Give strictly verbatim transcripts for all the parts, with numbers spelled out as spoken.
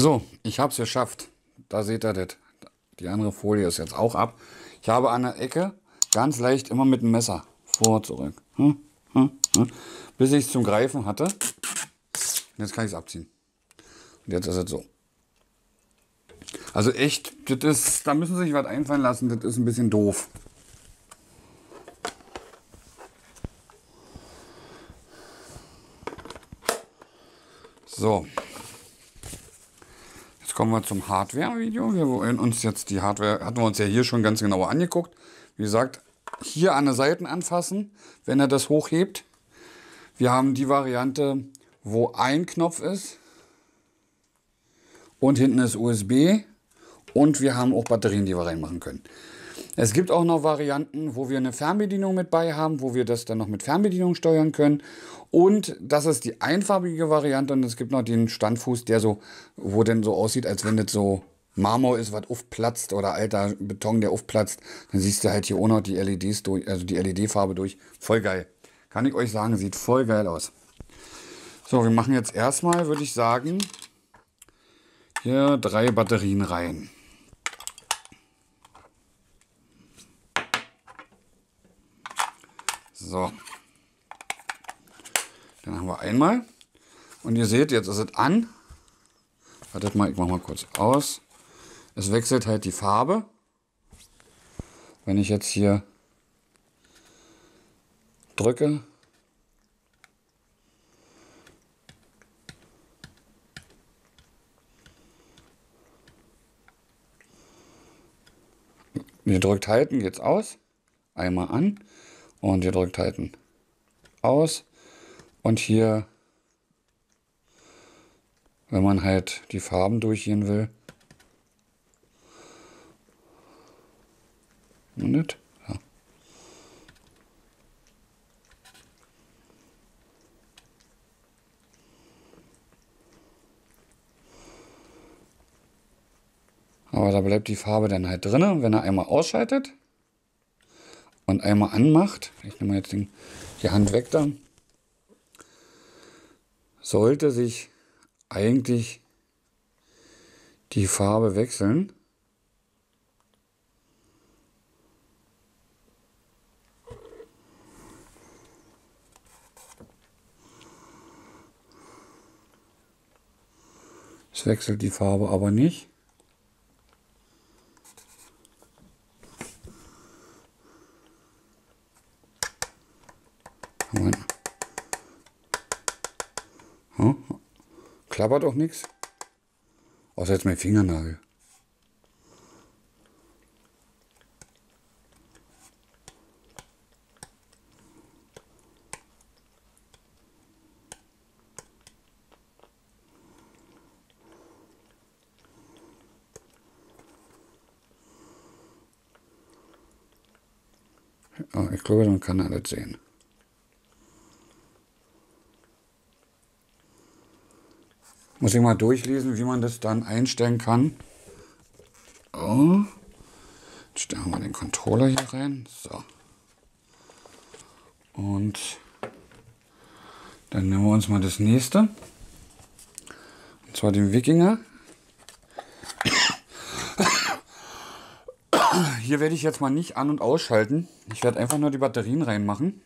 So, ich habe es geschafft. Da seht ihr das. Die andere Folie ist jetzt auch ab. Ich habe an der Ecke ganz leicht immer mit dem Messer vor zurück. Hm, hm, hm. Bis ich es zum Greifen hatte. Und jetzt kann ich es abziehen. Und jetzt ist es so. Also echt, das ist, da müssen Sie sich was einfallen lassen. Das ist ein bisschen doof. So. Jetzt kommen wir zum Hardware-Video. Wir wollen uns jetzt die Hardware, hatten wir uns ja hier schon ganz genauer angeguckt. Wie gesagt, hier an den Seiten anfassen, wenn er das hochhebt. Wir haben die Variante, wo ein Knopf ist und hinten ist U S B, und wir haben auch Batterien, die wir reinmachen können. Es gibt auch noch Varianten, wo wir eine Fernbedienung mit bei haben, wo wir das dann noch mit Fernbedienung steuern können. Und das ist die einfarbige Variante, und es gibt noch den Standfuß, der so, wo denn so aussieht, als wenn das so Marmor ist, was aufplatzt, oder alter Beton, der aufplatzt. Dann siehst du halt hier auch noch die L E Ds durch, also die L E D-Farbe durch. Voll geil. Kann ich euch sagen, sieht voll geil aus. So, wir machen jetzt erstmal, würde ich sagen, hier drei Batterien rein. So. Dann haben wir einmal. Und ihr seht, jetzt ist es an. Wartet mal, ich mache mal kurz aus. Es wechselt halt die Farbe. Wenn ich jetzt hier drücke. Ihr drückt halten, geht's aus. Einmal an. Und ihr drückt halten. Aus. Und hier, wenn man halt die Farben durchgehen will. Nicht? Ja. Aber da bleibt die Farbe dann halt drin, wenn er einmal ausschaltet und einmal anmacht. Ich nehme jetzt den, die Hand weg da. Sollte sich eigentlich die Farbe wechseln. Es wechselt die Farbe aber nicht. Klappert auch nichts. Außer jetzt mein Fingernagel. Ja, ich glaube, dann kann er das sehen. Muss ich mal durchlesen, wie man das dann einstellen kann. Oh. Jetzt stellen wir den Controller hier rein. So. Und dann nehmen wir uns mal das nächste. Und zwar den Wikinger. Hier werde ich jetzt mal nicht an- und ausschalten. Ich werde einfach nur die Batterien reinmachen.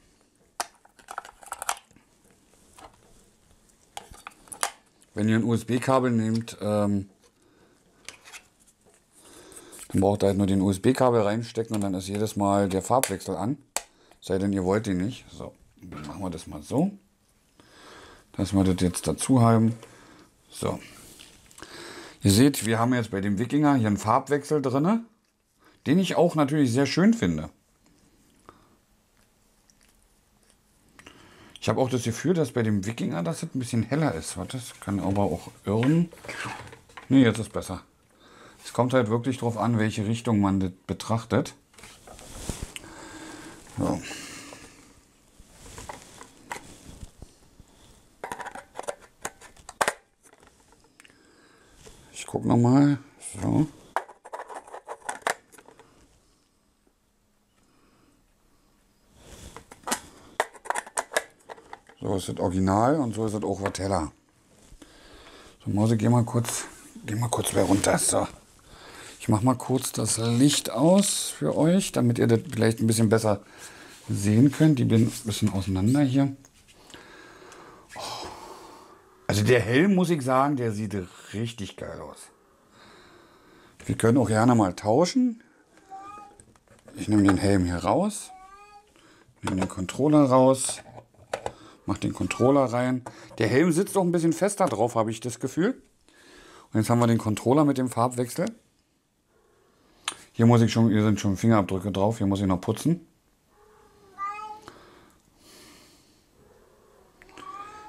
Wenn ihr ein U S B-Kabel nehmt, ähm, dann braucht ihr halt nur den U S B-Kabel reinstecken, und dann ist jedes Mal der Farbwechsel an. Sei denn, ihr wollt ihn nicht. So, dann machen wir das mal so, dass wir das jetzt dazu haben. So. Ihr seht, wir haben jetzt bei dem Wikinger hier einen Farbwechsel drin, den ich auch natürlich sehr schön finde. Ich habe auch das Gefühl, dass bei dem Wikinger das ein bisschen heller ist. Warte, das kann aber auch irren. Ne, jetzt ist besser. Es kommt halt wirklich drauf an, welche Richtung man das betrachtet. So. Ich gucke nochmal. So. So ist das Original, und so ist das auch was heller. So, Mause, geh mal kurz Geh mal kurz wieder runter. So. Ich mache mal kurz das Licht aus für euch, damit ihr das vielleicht ein bisschen besser sehen könnt. Die bin ein bisschen auseinander hier. Oh. Also der Helm, muss ich sagen, der sieht richtig geil aus. Wir können auch gerne mal tauschen. Ich nehme den Helm hier raus. Nehme den Controller raus. Mach den Controller rein. Der Helm sitzt auch ein bisschen fester drauf, habe ich das Gefühl. Und jetzt haben wir den Controller mit dem Farbwechsel. Hier muss ich schon, hier sind schon Fingerabdrücke drauf. Hier muss ich noch putzen.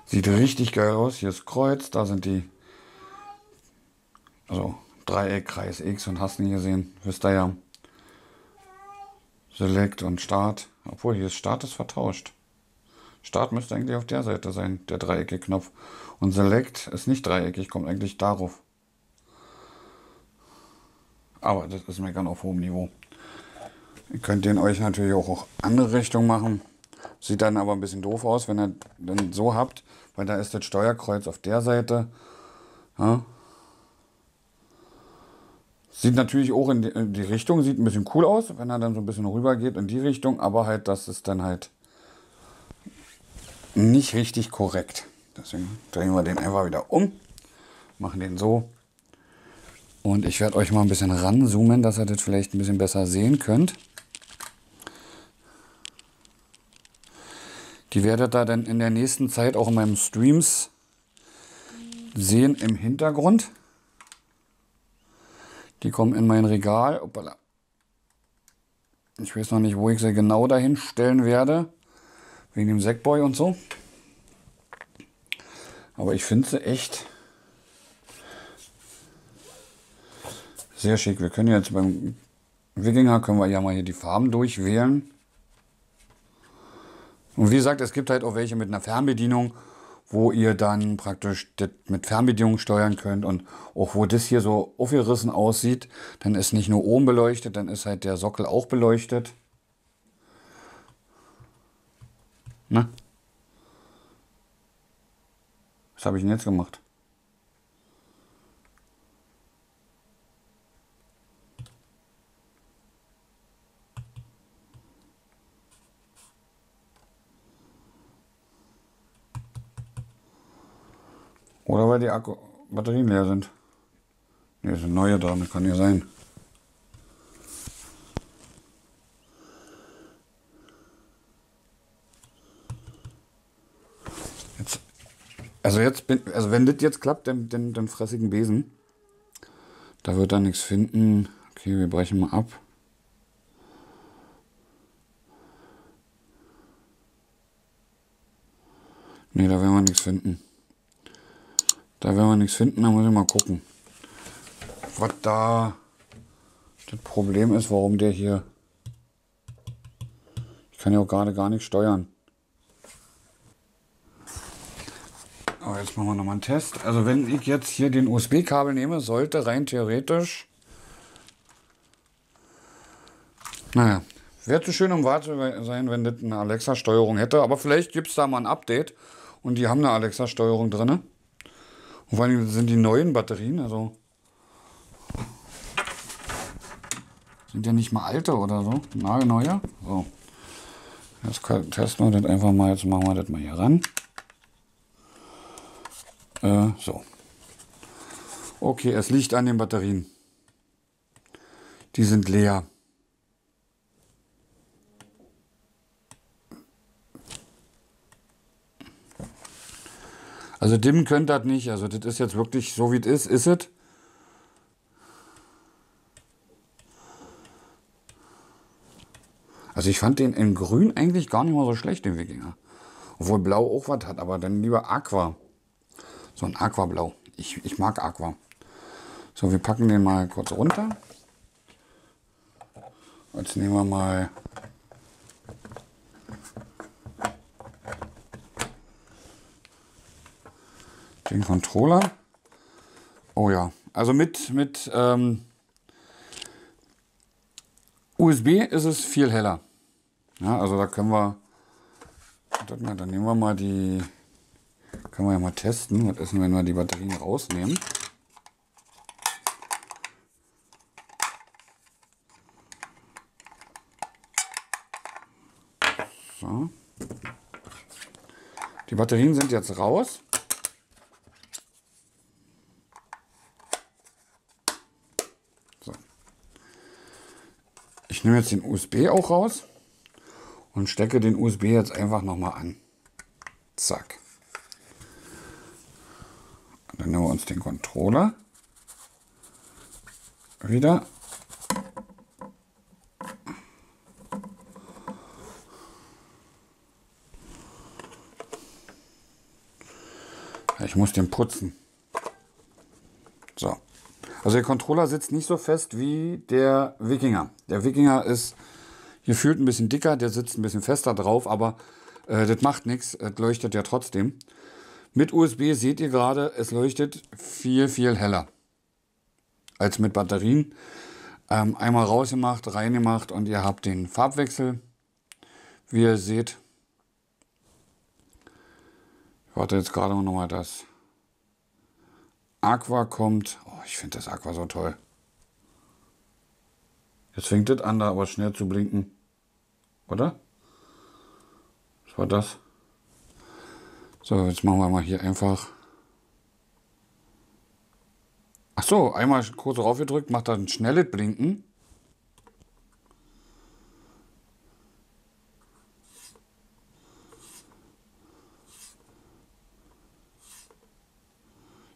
Sieht richtig geil aus. Hier ist Kreuz. Da sind die, also Dreieck, Kreis, X und hast nicht gesehen. Wisst ihr ja. Select und Start. Obwohl, hier ist Start, ist vertauscht. Start müsste eigentlich auf der Seite sein, der dreieckige Knopf. Und Select ist nicht dreieckig, kommt eigentlich darauf. Aber das ist meckern auf hohem Niveau. Ihr könnt den euch natürlich auch, auch andere Richtung machen. Sieht dann aber ein bisschen doof aus, wenn ihr dann so habt, weil da ist das Steuerkreuz auf der Seite. Ja. Sieht natürlich auch in die, in die Richtung, sieht ein bisschen cool aus, wenn er dann so ein bisschen rüber geht in die Richtung, aber halt, das ist dann halt nicht richtig korrekt. Deswegen drehen wir den einfach wieder um, machen den so. Und ich werde euch mal ein bisschen ranzoomen, dass ihr das vielleicht ein bisschen besser sehen könnt. Die werdet ihr dann in der nächsten Zeit auch in meinen Streams sehen im Hintergrund. Die kommen in mein Regal. Hoppala. Ich weiß noch nicht, wo ich sie genau dahin stellen werde. Wegen dem Sackboy und so. Aber ich finde sie echt sehr schick. Wir können jetzt beim Wikinger, können wir ja mal hier die Farben durchwählen. Und wie gesagt, es gibt halt auch welche mit einer Fernbedienung, wo ihr dann praktisch das mit Fernbedienung steuern könnt, und auch wo das hier so aufgerissen aussieht, dann ist nicht nur oben beleuchtet, dann ist halt der Sockel auch beleuchtet. Na? Was habe ich denn jetzt gemacht? Oder weil die Akku Batterien leer sind. Ne, sind neue dran, das kann ja sein. Jetzt, also jetzt bin, also wenn das jetzt klappt, dann, dann, dann fress ich einen Besen. Da wird er nichts finden. Okay, wir brechen mal ab. Ne, da werden wir nichts finden. Da werden wir nichts finden, dann muss ich mal gucken, was da das Problem ist, warum der hier... Ich kann ja auch gerade gar nicht steuern. Aber jetzt machen wir nochmal einen Test. Also wenn ich jetzt hier den U S B-Kabel nehme, sollte rein theoretisch... Naja, wäre zu schön, um wahr zu sein, wenn das eine Alexa-Steuerung hätte. Aber vielleicht gibt es da mal ein Update und die haben eine Alexa-Steuerung drin. Und vor allem sind die neuen Batterien, also sind ja nicht mal alte oder so, nagelneue. So, jetzt testen wir das einfach mal, jetzt machen wir das mal hier ran. Äh, so. Okay, es liegt an den Batterien. Die sind leer. Also dimmen könnt ihr das nicht, also das ist jetzt wirklich so wie es ist, ist es. Also ich fand den in grün eigentlich gar nicht mal so schlecht, den Wikinger. Obwohl blau auch was hat, aber dann lieber Aqua. So ein Aquablau. Ich, ich mag Aqua. So, wir packen den mal kurz runter. Jetzt nehmen wir mal... den Controller. Oh ja, also mit, mit ähm, U S B ist es viel heller. Ja, also da können wir, dann nehmen wir mal die, können wir ja mal testen, was ist denn, wenn wir die Batterien rausnehmen. So. Die Batterien sind jetzt raus. So. Ich nehme jetzt den U S B auch raus und stecke den U S B jetzt einfach nochmal an. Zack. Dann nehmen wir uns den Controller wieder. Ich muss den putzen. So. Also der Controller sitzt nicht so fest wie der Wikinger. Der Wikinger ist gefühlt ein bisschen dicker, der sitzt ein bisschen fester drauf, aber äh, das macht nichts, das leuchtet ja trotzdem. Mit U S B seht ihr gerade, es leuchtet viel, viel heller als mit Batterien. Ähm, einmal rausgemacht, reingemacht und ihr habt den Farbwechsel, wie ihr seht. Ich warte jetzt gerade noch mal, dass Aqua kommt. Oh, ich finde das Aqua so toll. Jetzt fängt das an, da aber schnell zu blinken. Oder? Was war das? So, jetzt machen wir mal hier einfach. Ach so, einmal kurz drauf gedrückt, macht dann ein schnelles Blinken.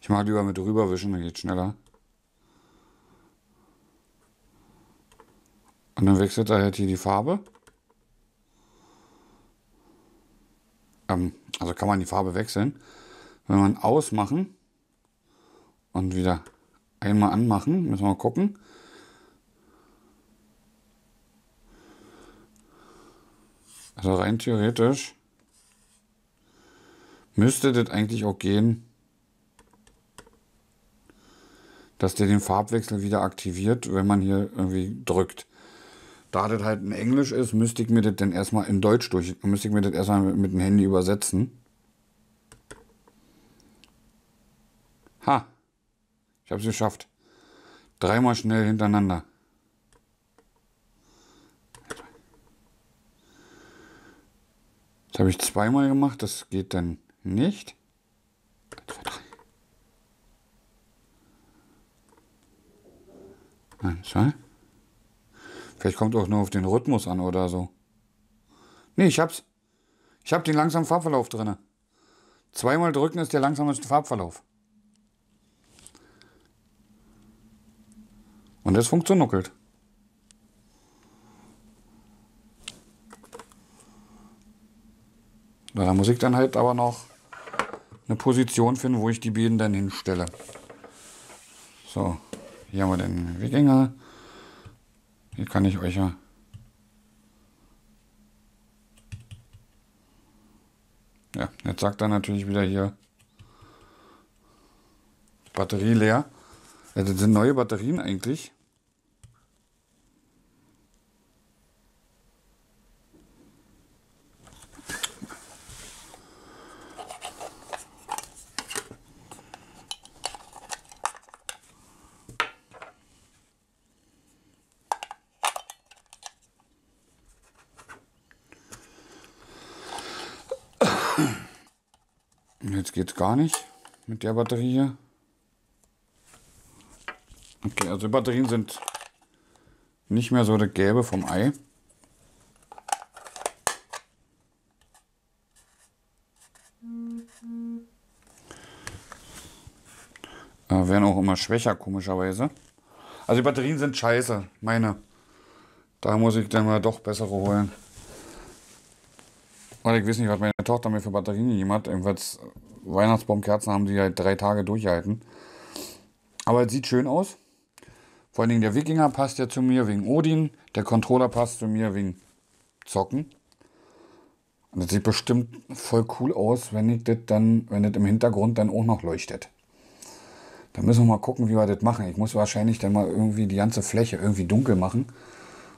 Ich mag lieber mit rüberwischen, dann geht schneller. Und dann wechselt er halt hier die Farbe. Ähm, also kann man die Farbe wechseln. Wenn man ausmachen und wieder einmal anmachen, müssen wir mal gucken. Also rein theoretisch müsste das eigentlich auch gehen, dass der den Farbwechsel wieder aktiviert, wenn man hier irgendwie drückt. Da das halt in Englisch ist, müsste ich mir das dann erstmal in Deutsch durch, müsste ich mir das erstmal mit, mit dem Handy übersetzen. Ha! Ich habe es geschafft. Dreimal schnell hintereinander. Das habe ich zweimal gemacht, das geht dann nicht. eins, zwei. Vielleicht kommt auch nur auf den Rhythmus an oder so. Nee, ich hab's. Ich hab den langsamen Farbverlauf drin. Zweimal drücken ist der langsame Farbverlauf. Und das funktioniert. Da muss ich dann halt aber noch eine Position finden, wo ich die beiden dann hinstelle. So. Hier haben wir den Wikinger. Hier kann ich euch ja. Ja, jetzt sagt er natürlich wieder hier Batterie leer. Ja, das sind neue Batterien eigentlich. Jetzt geht es gar nicht mit der Batterie hier. Okay, also die Batterien sind nicht mehr so das Gelbe vom Ei. Äh, werden auch immer schwächer, komischerweise. Also die Batterien sind scheiße, meine. Da muss ich dann mal doch bessere holen. Weil ich weiß nicht, was meine Tochter mir für Batterien gegeben hat. Jedenfalls Weihnachtsbaumkerzen haben sie halt drei Tage durchgehalten. Aber es sieht schön aus. Vor allen Dingen der Wikinger passt ja zu mir wegen Odin. Der Controller passt zu mir wegen Zocken. Und das sieht bestimmt voll cool aus, wenn ich das dann, wenn das im Hintergrund dann auch noch leuchtet. Dann müssen wir mal gucken, wie wir das machen. Ich muss wahrscheinlich dann mal irgendwie die ganze Fläche irgendwie dunkel machen.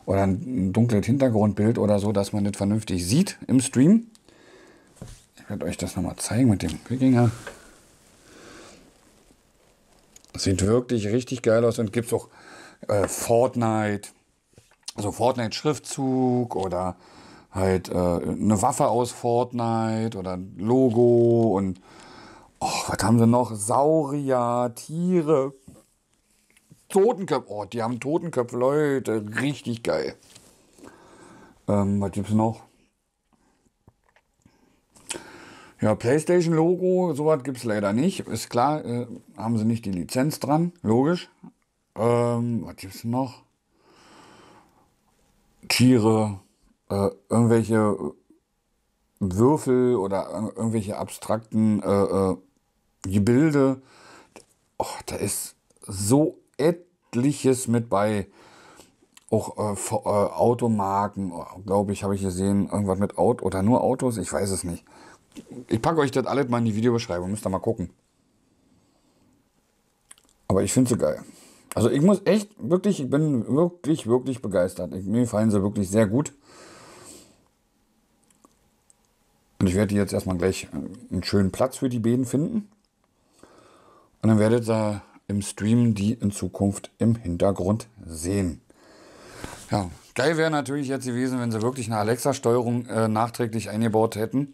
Oder ein dunkles Hintergrundbild oder so, dass man das vernünftig sieht im Stream. Ich werde euch das nochmal zeigen mit dem Wikinger. Das sieht wirklich richtig geil aus und gibt es auch äh, Fortnite, also Fortnite-Schriftzug oder halt äh, eine Waffe aus Fortnite oder ein Logo und oh, was haben sie noch? Saurier, Tiere, Totenköpfe. Oh, die haben Totenköpfe, Leute. Richtig geil. Ähm, was gibt's noch? Ja, PlayStation-Logo, sowas gibt es leider nicht. Ist klar, äh, haben sie nicht die Lizenz dran, logisch. Ähm, was gibt es noch? Tiere, äh, irgendwelche Würfel oder äh, irgendwelche abstrakten äh, äh, Gebilde. Oh, da ist so etliches mit bei. Auch äh, für, äh, Automarken, glaube ich, habe ich gesehen. Irgendwas mit Auto oder nur Autos, ich weiß es nicht. Ich packe euch das alles mal in die Videobeschreibung, müsst ihr mal gucken. Aber ich finde sie geil. Also ich muss echt, wirklich, ich bin wirklich, wirklich begeistert. Ich, mir gefallen sie wirklich sehr gut. Und ich werde jetzt erstmal gleich einen schönen Platz für die Bäden finden. Und dann werdet ihr im Stream die in Zukunft im Hintergrund sehen. Ja, geil wäre natürlich jetzt gewesen, wenn sie wirklich eine Alexa-Steuerung äh, nachträglich eingebaut hätten.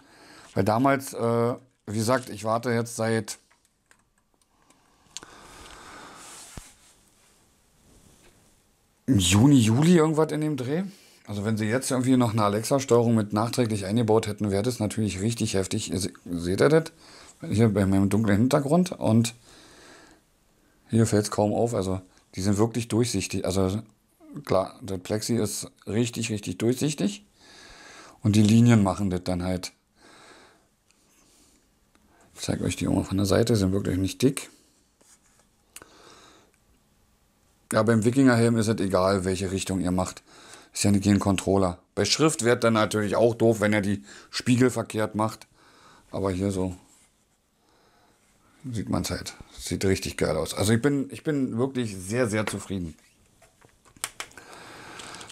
Weil damals, äh, wie gesagt, ich warte jetzt seit Juni, Juli irgendwas in dem Dreh. Also wenn sie jetzt irgendwie noch eine Alexa-Steuerung mit nachträglich eingebaut hätten, wäre das natürlich richtig heftig. Ihr se seht ihr das? Hier bei meinem dunklen Hintergrund. Und hier fällt es kaum auf. Also die sind wirklich durchsichtig. Also klar, das Plexi ist richtig, richtig durchsichtig. Und die Linien machen das dann halt. Ich zeige euch die immer von der Seite, sind wirklich nicht dick. Ja, beim Wikingerhelm ist es egal, welche Richtung ihr macht. Ist ja nicht ein Controller. Bei Schrift wird dann natürlich auch doof, wenn er die Spiegel verkehrt macht. Aber hier so sieht man es halt. Sieht richtig geil aus. Also ich bin, ich bin wirklich sehr, sehr zufrieden.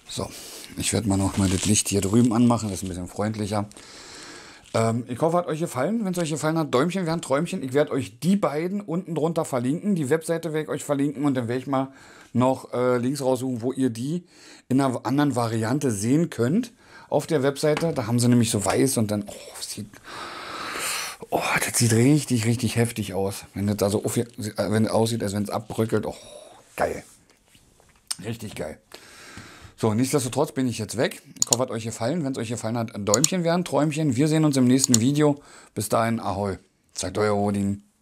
So, ich werde mal noch mal das Licht hier drüben anmachen. Das ist ein bisschen freundlicher. Ich hoffe, hat euch gefallen. Wenn es euch gefallen hat, Däumchen wären Träumchen. Ich werde euch die beiden unten drunter verlinken. Die Webseite werde ich euch verlinken und dann werde ich mal noch äh, Links raussuchen, wo ihr die in einer anderen Variante sehen könnt. Auf der Webseite, da haben sie nämlich so weiß und dann, oh, sieht, oh das sieht richtig, richtig heftig aus. Wenn das da so auf, wenn das aussieht, als wenn es abbröckelt, oh, geil. Richtig geil. So, nichtsdestotrotz bin ich jetzt weg. Ich hoffe, hat euch gefallen. Wenn es euch gefallen hat, ein Däumchen wären Träumchen. Wir sehen uns im nächsten Video. Bis dahin, ahoi. Sagt euer Odin.